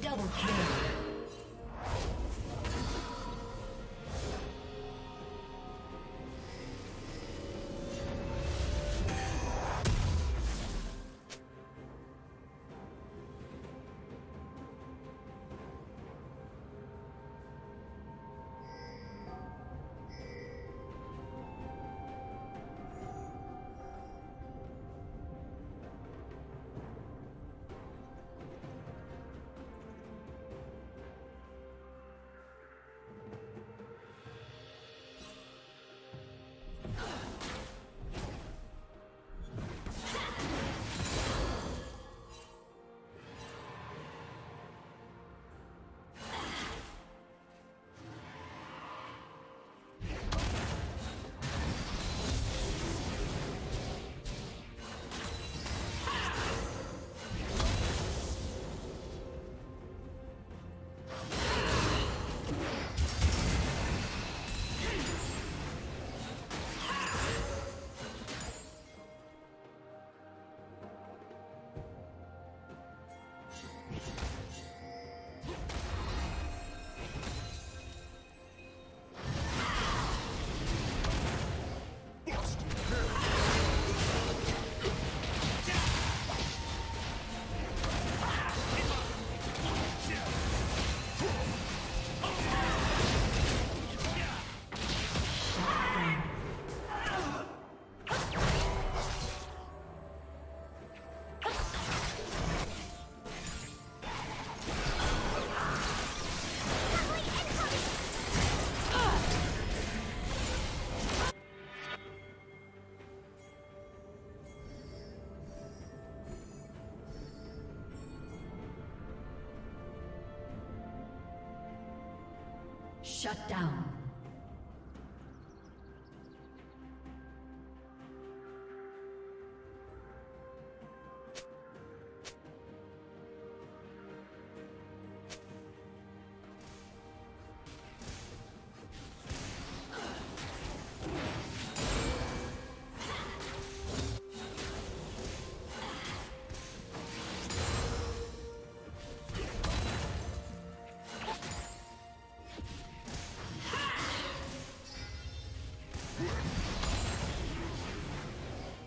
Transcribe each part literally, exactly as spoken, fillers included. Double kill. Shut down.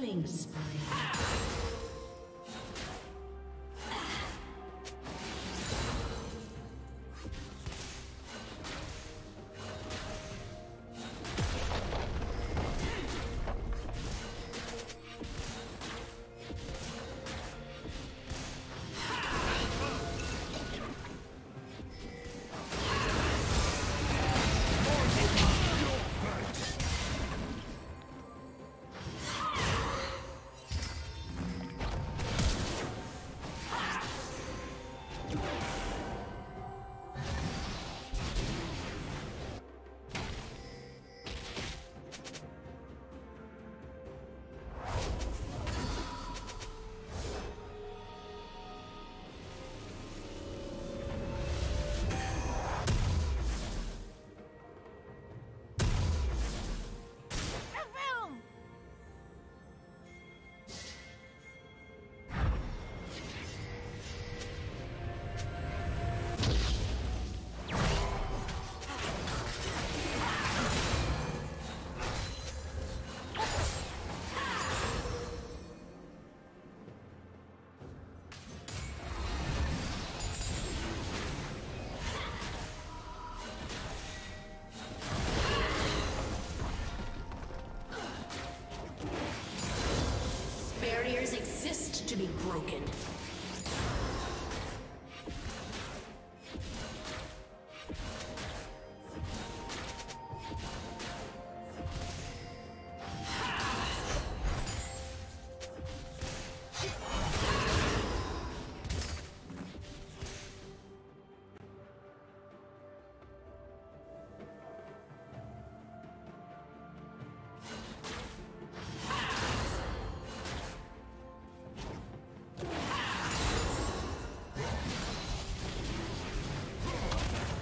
Killing spree. To be broken.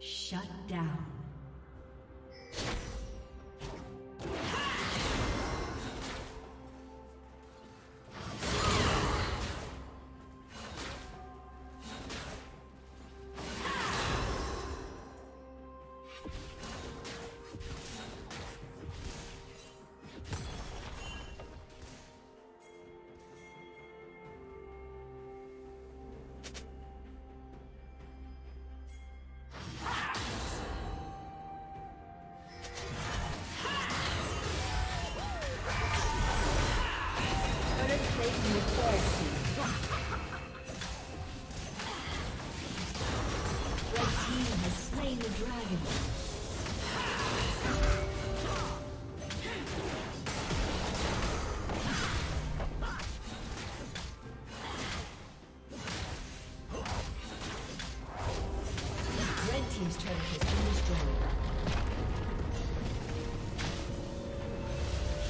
Shut down.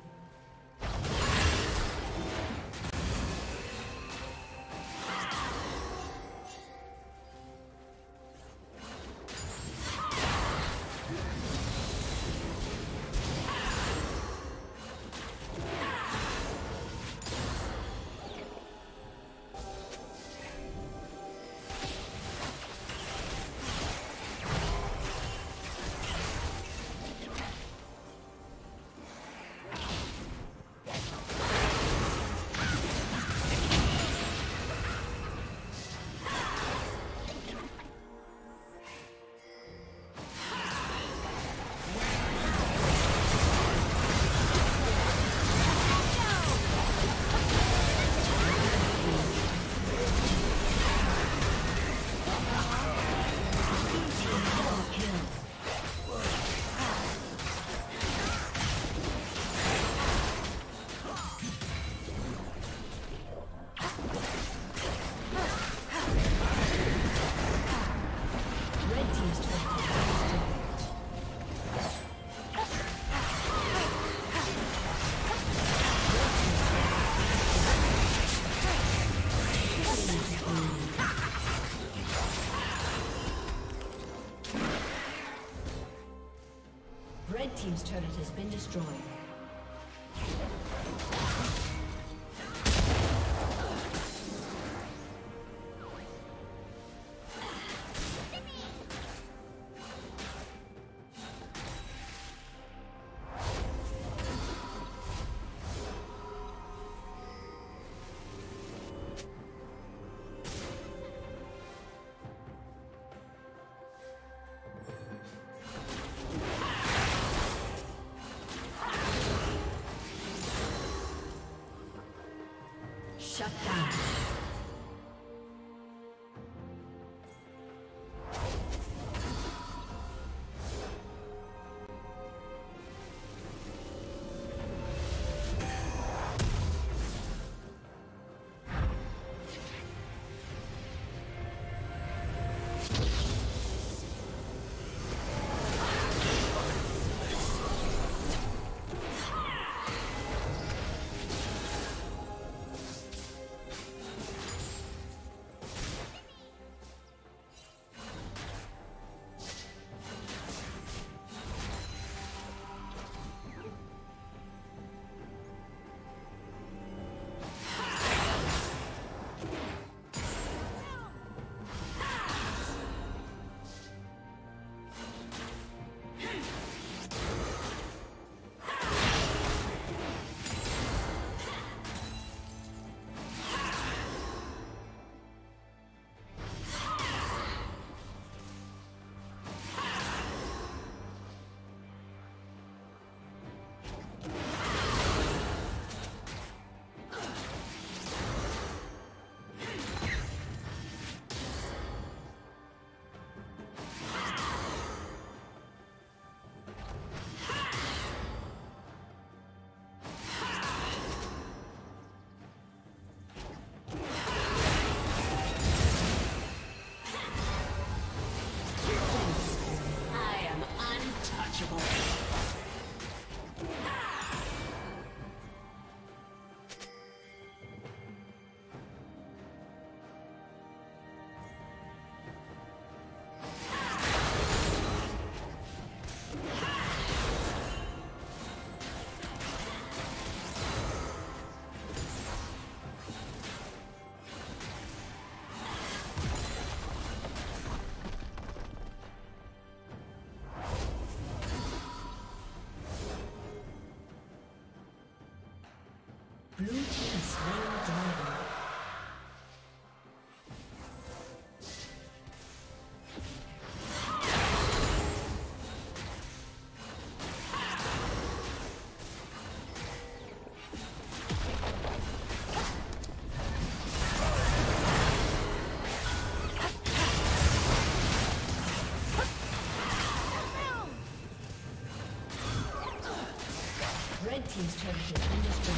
Red Team's turret has been destroyed. Shut down. team's turret has been destroyed.